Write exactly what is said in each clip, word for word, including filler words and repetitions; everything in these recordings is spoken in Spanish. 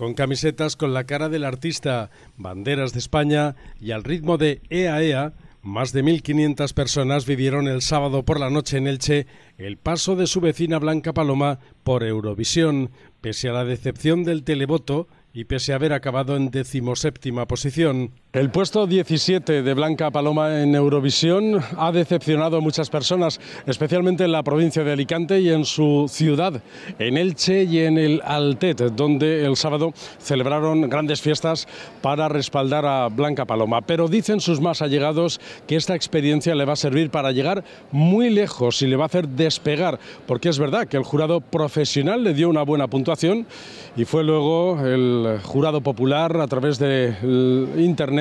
con camisetas con la cara del artista, banderas de España y al ritmo de E A E A, más de mil quinientas personas vivieron el sábado por la noche en Elche el paso de su vecina Blanca Paloma por Eurovisión, pese a la decepción del televoto y pese a haber acabado en decimoséptima posición. El puesto diecisiete de Blanca Paloma en Eurovisión ha decepcionado a muchas personas, especialmente en la provincia de Alicante y en su ciudad, en Elche y en el Altet, donde el sábado celebraron grandes fiestas para respaldar a Blanca Paloma. Pero dicen sus más allegados que esta experiencia le va a servir para llegar muy lejos y le va a hacer despegar, porque es verdad que el jurado profesional le dio una buena puntuación y fue luego el jurado popular a través de internet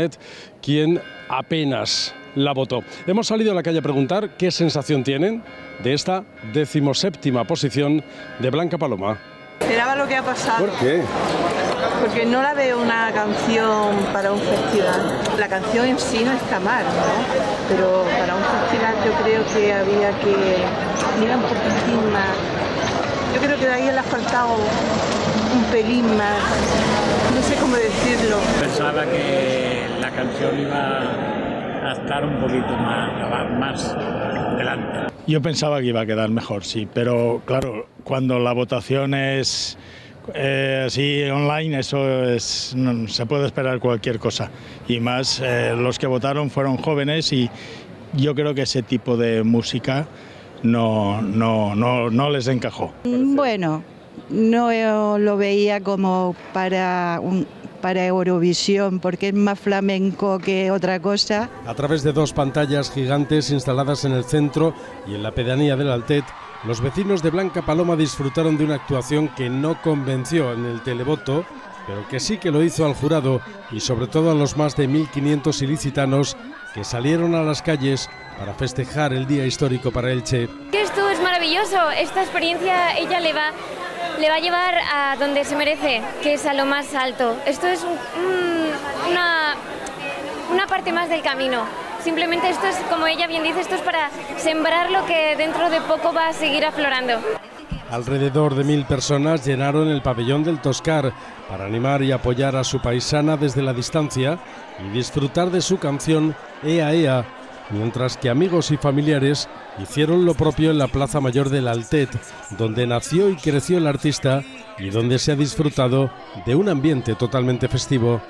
quien apenas la votó. Hemos salido a la calle a preguntar qué sensación tienen de esta decimoséptima posición de Blanca Paloma. Esperaba lo que ha pasado. ¿Por qué? Porque no la veo una canción para un festival. La canción en sí no está mal, ¿no? Pero para un festival yo creo que había que ir un poquitín más. Yo creo que de ahí le ha faltado un pelín más, no sé cómo decirlo. Pensaba que la canción iba a estar un poquito más, más adelante. Yo pensaba que iba a quedar mejor, sí, pero claro, cuando la votación es eh, así online, eso es, no, se puede esperar cualquier cosa. Y más, eh, los que votaron fueron jóvenes y yo creo que ese tipo de música no, no, no, no les encajó. Bueno, no lo veía como para, un, para Eurovisión, porque es más flamenco que otra cosa. A través de dos pantallas gigantes instaladas en el centro y en la pedanía del Altet, los vecinos de Blanca Paloma disfrutaron de una actuación que no convenció en el televoto, pero que sí que lo hizo al jurado y sobre todo a los más de mil quinientos ilicitanos que salieron a las calles para festejar el día histórico para Elche. Esto es maravilloso, esta experiencia ella le va... le va a llevar a donde se merece, que es a lo más alto. Esto es un, un, una, una parte más del camino. Simplemente esto es, como ella bien dice, esto es para sembrar lo que dentro de poco va a seguir aflorando. Alrededor de mil personas llenaron el pabellón del Toscar para animar y apoyar a su paisana desde la distancia y disfrutar de su canción E A E A, mientras que amigos y familiares hicieron lo propio en la Plaza Mayor del Altet, donde nació y creció el artista y donde se ha disfrutado de un ambiente totalmente festivo.